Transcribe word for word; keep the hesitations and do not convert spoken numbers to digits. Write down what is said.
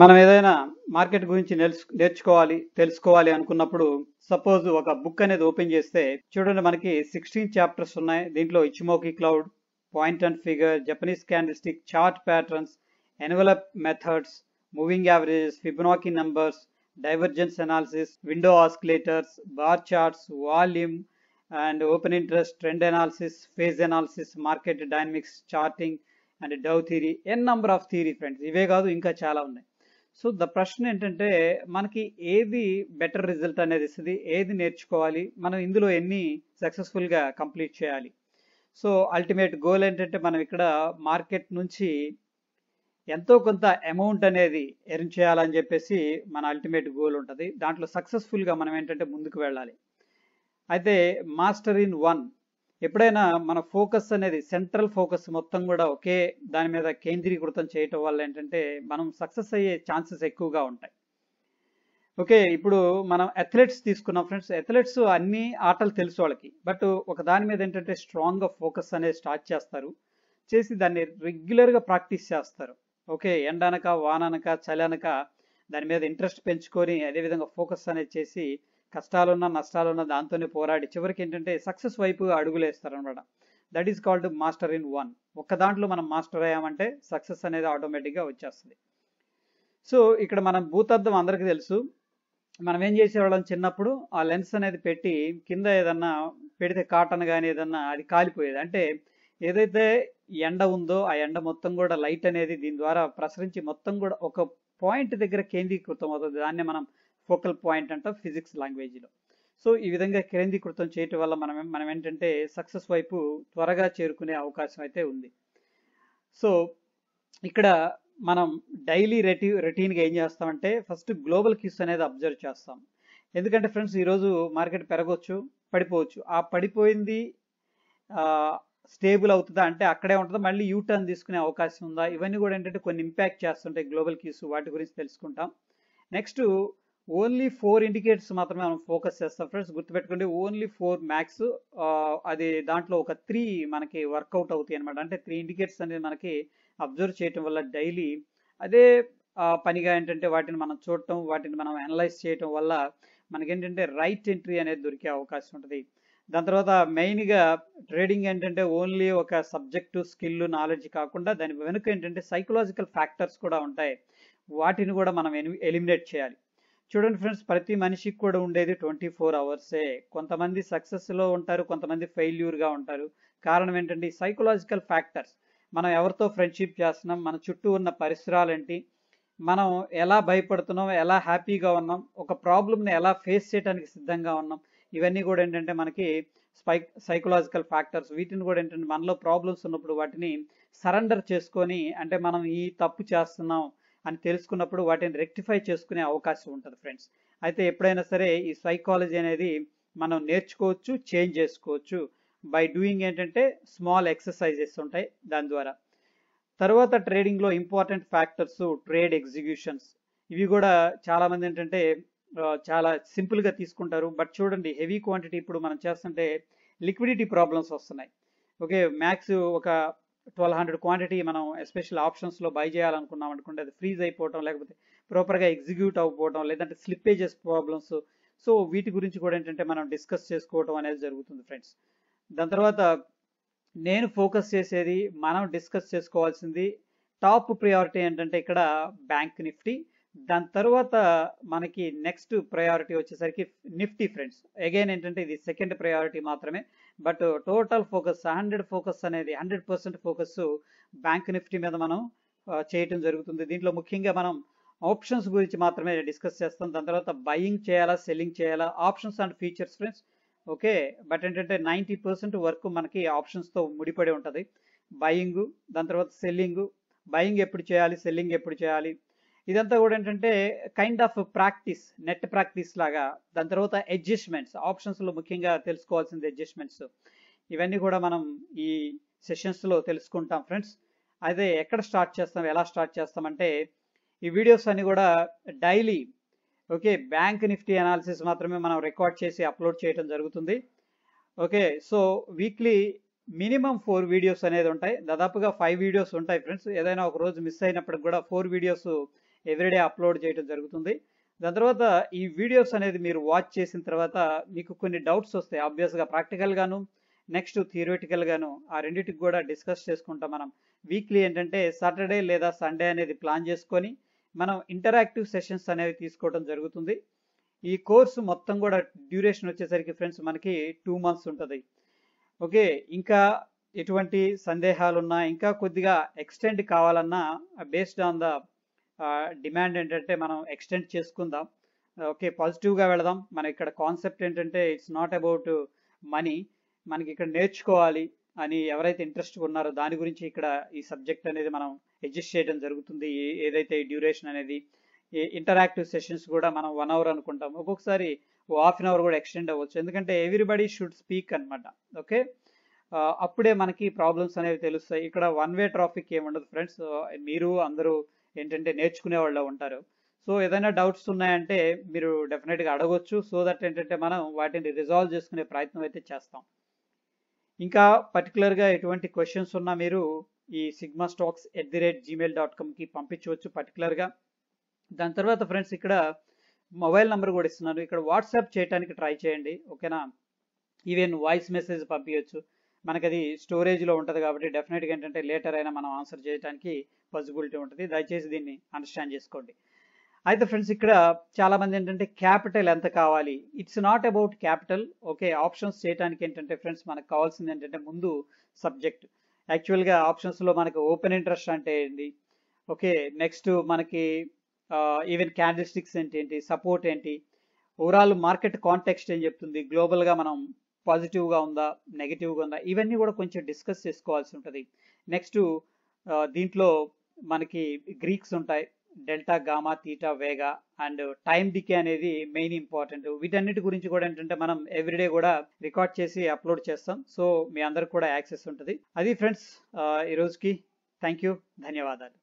మనం ఏదైనా మార్కెట్ గురించి నేర్చుకోవాలి తెలుసుకోవాలి అనుకున్నప్పుడు సపోజ్ ఒక బుక్ అనేది ఓపెన్ చేస్తే చూడండి మనకి సిక్స్టీన్ చాప్టర్స్ ఉన్నాయి. దీంట్లో Ichimoku cloud, point and figure, Japanese candlestick, chart patterns, envelope methods, moving averages, Fibonacci numbers, divergence analysis, window oscillators, bar charts, volume and open interest, trend analysis, phase analysis, market dynamics, charting and Dow theory, N number of theory friends. ఇవే కాదు ఇంకా చాలా ఉన్నాయి. So the ప్రశ్న ఏంటంటే మనకి ఏది better result అనేది ఇస్తుంది, ఏది నేర్చుకోవాలి, మనం ఇందులో ఎన్ని సక్సెస్ఫుల్గా కంప్లీట్ చేయాలి. సో అల్టిమేట్ గోల్ ఏంటంటే మనం ఇక్కడ మార్కెట్ నుంచి ఎంతో కొంత అమౌంట్ అనేది ఎర్న్ చేయాలని చెప్పేసి మన అల్టిమేట్ గోల్ ఉంటుంది. దాంట్లో సక్సెస్ఫుల్గా మనం ఏంటంటే ముందుకు వెళ్ళాలి. అయితే మాస్టర్ ఇన్ వన్, ఎప్పుడైనా మన ఫోకస్ అనేది సెంట్రల్ ఫోకస్ మొత్తం కూడా ఒకే దాని మీద కేంద్రీకృతం చేయటం వల్ల ఏంటంటే మనం సక్సెస్ అయ్యే ఛాన్సెస్ ఎక్కువగా ఉంటాయి. ఓకే, ఇప్పుడు మనం అథ్లెట్స్ తీసుకున్నాం ఫ్రెండ్స్. అథ్లెట్స్ అన్ని ఆటలు తెలుసు వాళ్ళకి, బట్ ఒక దాని మీద ఏంటంటే స్ట్రాంగ్గా ఫోకస్ అనేది స్టార్ట్ చేస్తారు, చేసి దాన్ని రెగ్యులర్గా ప్రాక్టీస్ చేస్తారు. ఓకే, ఎండ అనక వాన అనక చలి అనక దాని మీద ఇంట్రెస్ట్ పెంచుకొని అదేవిధంగా ఫోకస్ అనేది చేసి కష్టాలున్నా నష్టాలున్నా దాంతోనే పోరాడి చివరికి ఏంటంటే సక్సెస్ వైపు అడుగులేస్తారనమాట. That is called master in one. ఒక్క దాంట్లో మనం మాస్టర్ అయ్యామంటే సక్సెస్ అనేది ఆటోమేటిక్గా వచ్చేస్తుంది. సో ఇక్కడ మనం భూతద్దం అందరికీ తెలుసు. మనం ఏం చేసేవాళ్ళం చిన్నప్పుడు, ఆ లెన్స్ అనేది పెట్టి కింద ఏదన్నా పెడితే కాటన్ కానీ ఏదన్నా అది కాలిపోయేది. అంటే ఏదైతే ఎండ ఉందో ఆ ఎండ మొత్తం కూడా లైట్ అనేది దీని ద్వారా ప్రసరించి మొత్తం కూడా ఒక పాయింట్ దగ్గర కేంద్రీకృతం అవుతుంది. దాన్ని మనం ఫోకల్ పాయింట్ అంట ఫిజిక్స్ లాంగ్వేజ్లో. సో ఈ విధంగా కేంద్రీకృతం చేయటం వల్ల మనం మనం ఏంటంటే సక్సెస్ వైపు త్వరగా చేరుకునే అవకాశం అయితే ఉంది. సో ఇక్కడ మనం డైలీ రెటీ రొటీన్గా ఏం చేస్తామంటే ఫస్ట్ గ్లోబల్ కీస్ అనేది అబ్జర్వ్ చేస్తాం. ఎందుకంటే ఫ్రెండ్స్ ఈరోజు మార్కెట్ పెరగవచ్చు, పడిపోవచ్చు. ఆ పడిపోయింది స్టేబుల్ అవుతుందా అంటే అక్కడే ఉంటుందా, మళ్ళీ యూటర్న్ తీసుకునే అవకాశం ఉందా, ఇవన్నీ కూడా ఏంటంటే కొన్ని ఇంపాక్ట్ చేస్తుంటాయి గ్లోబల్ కీస్. వాటి గురించి తెలుసుకుంటాం. నెక్స్ట్ ఓన్లీ ఫోర్ ఇండికేటర్స్ మాత్రమే మనం ఫోకస్ చేస్తాం ఫ్రెండ్స్. గుర్తుపెట్టుకోండి, ఓన్లీ ఫోర్ మ్యాక్స్. అది దాంట్లో ఒక త్రీ మనకి వర్కౌట్ అవుతాయి అనమాట. అంటే త్రీ ఇండికేటర్స్ అనేది మనకి అబ్జర్వ్ చేయటం వల్ల డైలీ అదే పనిగా ఏంటంటే వాటిని మనం చూడటం, వాటిని మనం అనలైజ్ చేయటం వల్ల మనకేంటంటే రైట్ ఎంట్రీ అనేది దొరికే అవకాశం ఉంటుంది. దాని తర్వాత మెయిన్గా ట్రేడింగ్ ఏంటంటే ఓన్లీ ఒక సబ్జెక్టు స్కిల్ నాలెడ్జ్ కాకుండా దాని వెనుక ఏంటంటే సైకలాజికల్ ఫ్యాక్టర్స్ కూడా ఉంటాయి. వాటిని కూడా మనం ఎలిమినేట్ చేయాలి. చూడండి ఫ్రెండ్స్, ప్రతి మనిషికి కూడా ఉండేది ట్వంటీ ఫోర్ అవర్సే. కొంతమంది సక్సెస్లో ఉంటారు, కొంతమంది ఫెయిల్యూర్గా ఉంటారు. కారణం ఏంటంటే సైకలాజికల్ ఫ్యాక్టర్స్. మనం ఎవరితో ఫ్రెండ్షిప్ చేస్తున్నాం, మన చుట్టూ ఉన్న పరిసరాలు ఏంటి, మనం ఎలా భయపడుతున్నాం, ఎలా హ్యాపీగా ఉన్నాం, ఒక ప్రాబ్లమ్ని ఎలా ఫేస్ చేయడానికి సిద్ధంగా ఉన్నాం, ఇవన్నీ కూడా ఏంటంటే మనకి స్పై సైకలాజికల్ ఫ్యాక్టర్స్. వీటిని కూడా ఏంటంటే మనలో ప్రాబ్లమ్స్ ఉన్నప్పుడు వాటిని సరెండర్ చేసుకొని, అంటే మనం ఈ తప్పు చేస్తున్నాం అని తెలుసుకున్నప్పుడు వాటిని రెక్టిఫై చేసుకునే అవకాశం ఉంటుంది ఫ్రెండ్స్. అయితే ఎప్పుడైనా సరే ఈ సైకాలజీ అనేది మనం నేర్చుకోవచ్చు, చేంజ్ చేసుకోవచ్చు బై డూయింగ్ ఏంటంటే స్మాల్ ఎక్సర్సైజెస్ ఉంటాయి దాని ద్వారా. తర్వాత ట్రేడింగ్లో ఇంపార్టెంట్ ఫ్యాక్టర్స్ ట్రేడ్ ఎగ్జిక్యూషన్స్. ఇవి కూడా చాలామంది ఏంటంటే చాలా సింపుల్గా తీసుకుంటారు. బట్ చూడండి, హెవీ క్వాంటిటీ ఇప్పుడు మనం చేస్తుంటే లిక్విడిటీ ప్రాబ్లమ్స్ వస్తున్నాయి. ఓకే, మ్యాక్స్ ఒక ట్వెల్వ్ హండ్రెడ్ క్వాంటిటీ మనం ఎస్పెషల్ ఆప్షన్స్లో బై చేయాలనుకున్నాం అనుకుంటే అది ఫ్రీజ్ అయిపోవటం, లేకపోతే ప్రాపర్గా ఎగ్జిక్యూట్ అవ్వకపోవటం, లేదంటే స్లిప్పేజెస్ ప్రాబ్లమ్స్. సో వీటి గురించి కూడా ఏంటంటే మనం డిస్కస్ చేసుకోవటం అనేది జరుగుతుంది ఫ్రెండ్స్. దాని తర్వాత నేను ఫోకస్ చేసేది, మనం డిస్కస్ చేసుకోవాల్సింది టాప్ ప్రయారిటీ ఏంటంటే ఇక్కడ బ్యాంక్ నిఫ్టీ. దాని తర్వాత మనకి నెక్స్ట్ ప్రయారిటీ వచ్చేసరికి నిఫ్టీ ఫ్రెండ్స్. అగైన్ ఏంటంటే ఇది సెకండ్ ప్రయారిటీ మాత్రమే. But total focus hundred focus అనేది hundred percent focus bank Nifty మీద మనం చేయటం జరుగుతుంది. దీంట్లో ముఖ్యంగా మనం ఆప్షన్స్ గురించి మాత్రమే డిస్కస్ చేస్తాం. దాని తర్వాత బయింగ్ చేయాలా, సెల్లింగ్ చేయాలా, options and features friends. Okay, but ఏంటంటే నైంటీ పర్సెంట్ వర్క్ మనకి ఆప్షన్స్తో ముడిపడి ఉంటుంది. బయింగ్, దాని తర్వాత సెల్లింగ్, బయింగ్ ఎప్పుడు చేయాలి, సెల్లింగ్ ఎప్పుడు చేయాలి, ఇదంతా కూడా ఏంటంటే kind of practice, net practice లాగా. దాని తర్వాత అడ్జస్ట్మెంట్స్, ఆప్షన్స్లో ముఖ్యంగా తెలుసుకోవాల్సింది అడ్జస్ట్మెంట్స్. ఇవన్నీ కూడా మనం ఈ సెషన్స్లో తెలుసుకుంటాం ఫ్రెండ్స్. అయితే ఎక్కడ స్టార్ట్ చేస్తాం, ఎలా స్టార్ట్ చేస్తామంటే ఈ వీడియోస్ అన్ని కూడా daily okay bank Nifty analysis మాత్రమే మనం రికార్డ్ చేసి అప్లోడ్ చేయడం జరుగుతుంది. Okay, so weekly minimum four videos అనేది ఉంటాయి. దాదాపుగా ఫైవ్ వీడియోస్ ఉంటాయి ఫ్రెండ్స్. ఏదైనా ఒక రోజు మిస్ అయినప్పటికి కూడా ఫోర్ వీడియోస్ ఎవ్రీడే అప్లోడ్ చేయడం జరుగుతుంది. దాని తర్వాత ఈ వీడియోస్ అనేది మీరు వాచ్ చేసిన తర్వాత మీకు కొన్ని డౌట్స్ వస్తాయి. ఆబ్వియస్గా ప్రాక్టికల్ గాను నెక్స్ట్ థియరిటికల్ గాను ఆ రెండింటికి కూడా డిస్కస్ చేసుకుంటాం. మనం వీక్లీ ఏంటంటే సాటర్డే లేదా సండే అనేది ప్లాన్ చేసుకొని మనం ఇంటరాక్టివ్ సెషన్స్ అనేవి తీసుకోవడం జరుగుతుంది. ఈ కోర్సు మొత్తం కూడా డ్యూరేషన్ వచ్చేసరికి ఫ్రెండ్స్ మనకి టూ మంత్స్ ఉంటుంది. ఓకే, ఇంకా ఎటువంటి సందేహాలున్నా ఇంకా కొద్దిగా ఎక్స్టెండ్ కావాలన్నా బేస్డ్ ఆన్ ద డిమాండ్ ఏంటంటే మనం ఎక్స్టెండ్ చేసుకుందాం. ఓకే, పాజిటివ్గా వెళదాం. మన ఇక్కడ కాన్సెప్ట్ ఏంటంటే ఇట్స్ నాట్ అబౌట్ మనీ. మనకి ఇక్కడ నేర్చుకోవాలి అని ఎవరైతే ఇంట్రెస్ట్ ఉన్నారో దాని గురించి ఇక్కడ ఈ సబ్జెక్ట్ అనేది మనం అడ్జస్ట్ చేయడం జరుగుతుంది. ఏదైతే డ్యూరేషన్ అనేది ఇంటరాక్టివ్ సెషన్స్ కూడా మనం వన్ అవర్ అనుకుంటాం, ఒక్కొక్కసారి హాఫ్ అన్ అవర్ కూడా ఎక్స్టెండ్ అవ్వచ్చు. ఎందుకంటే ఎవ్రీబడి షుడ్ స్పీక్ అనమాట. ఓకే, అప్పుడే మనకి ప్రాబ్లమ్స్ అనేవి తెలుస్తాయి. ఇక్కడ వన్ వే ట్రాఫిక్ ఏముండదు ఫ్రెండ్స్. మీరు అందరూ ఏంటంటే నేర్చుకునే వాళ్ళు ఉంటారు. సో ఏదైనా డౌట్స్ ఉన్నాయంటే మీరు డెఫినెట్గా అడగొచ్చు. సో దట్ ఏంటంటే మనం వాటిని రిజాల్వ్ చేసుకునే ప్రయత్నం అయితే చేస్తాం. ఇంకా పర్టికులర్గా ఎటువంటి క్వశ్చన్స్ ఉన్నా మీరు ఈ sigma stocks at the rate Gmail dot కామ్కి పంపించవచ్చు పర్టికులర్గా. దాని తర్వాత ఫ్రెండ్స్ ఇక్కడ మొబైల్ నెంబర్ కూడా ఇస్తున్నాను. ఇక్కడ వాట్సాప్ చేయడానికి ట్రై చేయండి, ఓకేనా. ఈవెన్ వాయిస్ మెసేజ్ పంపించవచ్చు. మనకు అది స్టోరేజ్లో ఉంటుంది కాబట్టి డెఫినెట్గా ఏంటంటే లేటర్ అయినా మనం ఆన్సర్ చేయడానికి పాసిబిలిటీ ఉంటుంది. దయచేసి దీన్ని అండర్స్టాండ్ చేసుకోండి. అయితే ఫ్రెండ్స్ ఇక్కడ చాలామంది ఏంటంటే క్యాపిటల్ ఎంత కావాలి, it's not about capital. Okay, options చేయడానికి ఏంటంటే ఫ్రెండ్స్ మనకు కావాల్సింది ఏంటంటే ముందు సబ్జెక్ట్. యాక్చువల్గా ఆప్షన్స్లో మనకి ఓపెన్ ఇంట్రెస్ట్ అంటే ఏంటి, ఓకే, నెక్స్ట్ మనకి ఈవెన్ క్యాండిల్ స్టిక్స్ ఏంటి, సపోర్ట్ ఏంటి, ఓవరాల్ మార్కెట్ కాంటెక్స్ట్ ఏం చెప్తుంది, గ్లోబల్గా మనం పాజిటివ్గా ఉందా నెగిటివ్గా ఉందా, ఇవన్నీ కూడా కొంచెం డిస్కస్ చేసుకోవాల్సి ఉంటుంది. నెక్స్ట్ దీంట్లో మనకి గ్రీక్స్ ఉంటాయి, delta gamma theta vega and time decay అనేది మెయిన్ ఇంపార్టెంట్. వీటన్నిటి గురించి కూడా ఏంటంటే మనం ఎవ్రీడే కూడా రికార్డ్ చేసి అప్లోడ్ చేస్తాం. సో మీ అందరికి కూడా యాక్సెస్ ఉంటుంది. అది ఫ్రెండ్స్ ఈరోజుకి. థ్యాంక్ యూ, ధన్యవాదాలు.